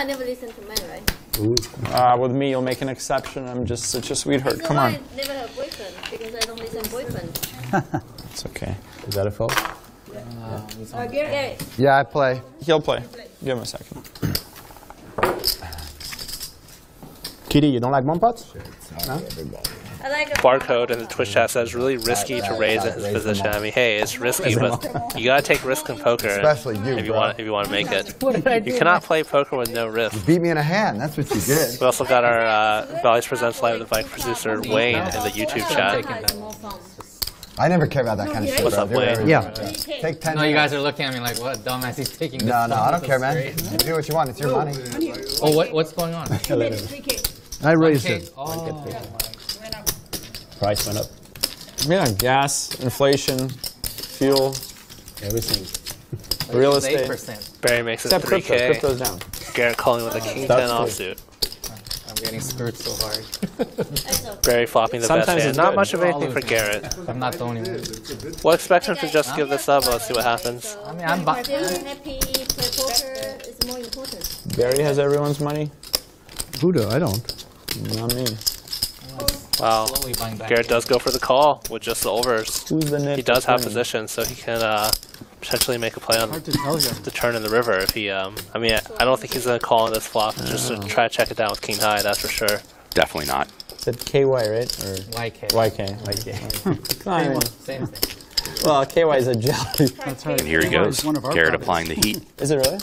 I never listen to men, right? With me, you'll make an exception. I'm just such a sweetheart. Come on. I never have boyfriend because I don't listen to boyfriend. It's okay. Is that a fault? Yeah. Garrett. Yeah, I play. He'll play. Give him a second. Kitty, you don't like mom pots? Sure, no. I like Barcode and the Twitch chat says really risky to raise in his position. I mean, hey, it's risky, but you gotta take risk in poker, especially if you want to make it. You cannot play poker with no risk. You beat me in a hand. That's what you did. We also got our Bally's Presents Live with Mike producer Wayne in the YouTube chat. I never care about that kind of shit. What's up, Wayne? Yeah. Take 10. No, you guys are looking at me like, what a dumbass, he's taking this. No, I don't care, man. Do what you want. It's your money. Oh, what's going on? I raised it. Price went up. Yeah, gas, inflation, fuel, everything. Real estate. 8%. Barry makes it 3K. Crypto's down. Garrett calling with a king 10 offsuit. I'm getting screwed so hard. Barry flopping the best hand. Not much of anything for Garrett. I'm not the only one. We'll expect him to just give this up. Let's see what happens. I mean, I'm happy. It's more important. Barry has everyone's money. Who do? I don't. Not me. Wow, Garrett does go for the call with just the overs. He does have position, so he can potentially make a play on the turn in the river. If he, I mean, I don't think he's going to call on this flop just to try to check it down with king high. That's for sure. Definitely not. It said KY, right? Or YK. YK. YK. Same thing. Well, KY is a jelly. And here he goes. Garrett applying the heat. Is it really?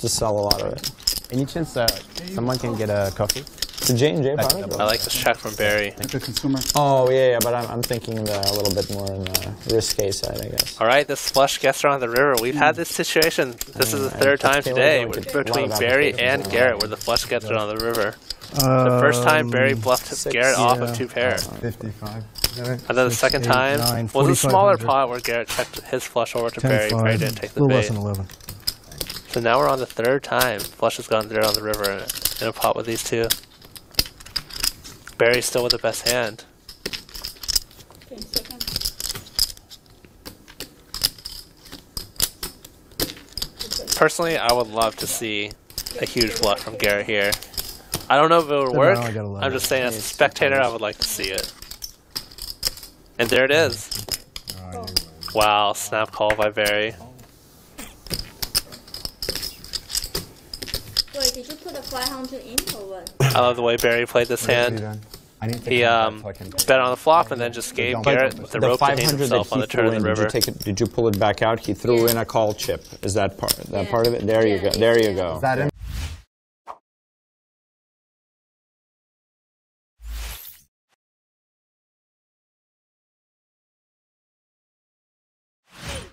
Just sell a lot of it. Any chance that someone can get a coffee? It's a J&J product. I like this check from Barry. Oh, yeah, but I'm thinking a little bit more on the risque side, I guess. All right, this flush gets around the river. We've had this situation. This is the third time today between Barry and Garrett where the flush gets around the river. The first time, Barry bluffed Garrett off of two pair. 55. And then the second time was a smaller pot where Garrett checked his flush over to Barry. Barry didn't take the bait. So now we're on the third time. Flush has gone there on the river in a pot with these two. Barry's still with the best hand. Personally, I would love to see a huge bluff from Garrett here. I don't know if it would work. I'm just saying, as a spectator, I would like to see it. And there it is. Wow, snap call by Barry. Wait, did you put a 500 in or what? I love the way Barry played this hand. He bet on the flop and then just gave Garrett the rope to hang himself on the turn of the river. Did you pull it back out? He threw in a call chip. Is that part of it? There you go. There you go.